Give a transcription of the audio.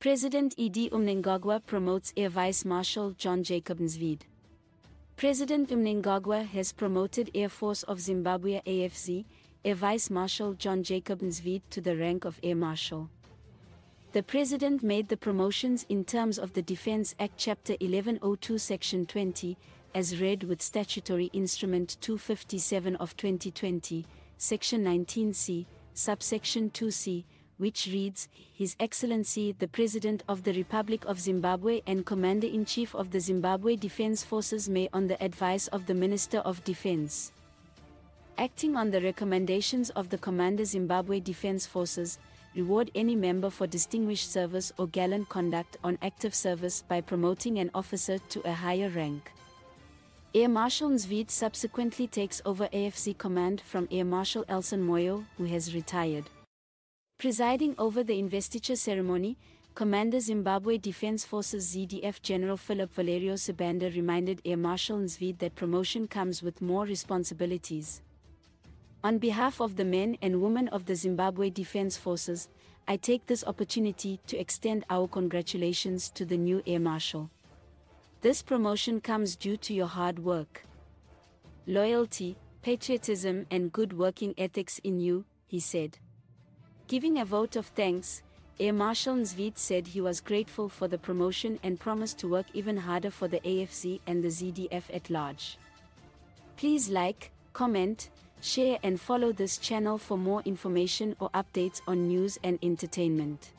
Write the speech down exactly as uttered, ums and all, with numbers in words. President E D Mnangagwa promotes Air Vice Marshal John Jacob Nzvede. President Mnangagwa has promoted Air Force of Zimbabwe A F Z, Air Vice Marshal John Jacob Nzvede to the rank of Air Marshal. The President made the promotions in terms of the Defence Act Chapter eleven oh two Section twenty, as read with Statutory Instrument two fifty-seven of twenty twenty, Section nineteen C, Subsection two C, which reads, His Excellency the President of the Republic of Zimbabwe and Commander-in-Chief of the Zimbabwe Defence Forces may, on the advice of the Minister of Defence, acting on the recommendations of the Commander Zimbabwe Defence Forces, reward any member for distinguished service or gallant conduct on active service by promoting an officer to a higher rank. Air Marshal Nzvede subsequently takes over A F C command from Air Marshal Elson Moyo, who has retired. Presiding over the investiture ceremony, Commander Zimbabwe Defence Forces Z D F General Philip Valerio Sabanda reminded Air Marshal Nzvede that promotion comes with more responsibilities. On behalf of the men and women of the Zimbabwe Defence Forces, I take this opportunity to extend our congratulations to the new Air Marshal. This promotion comes due to your hard work, loyalty, patriotism and good working ethics in you, he said. Giving a vote of thanks, Air Marshal Nzvede said he was grateful for the promotion and promised to work even harder for the A F C and the Z D F at large. Please like, comment, share and follow this channel for more information or updates on news and entertainment.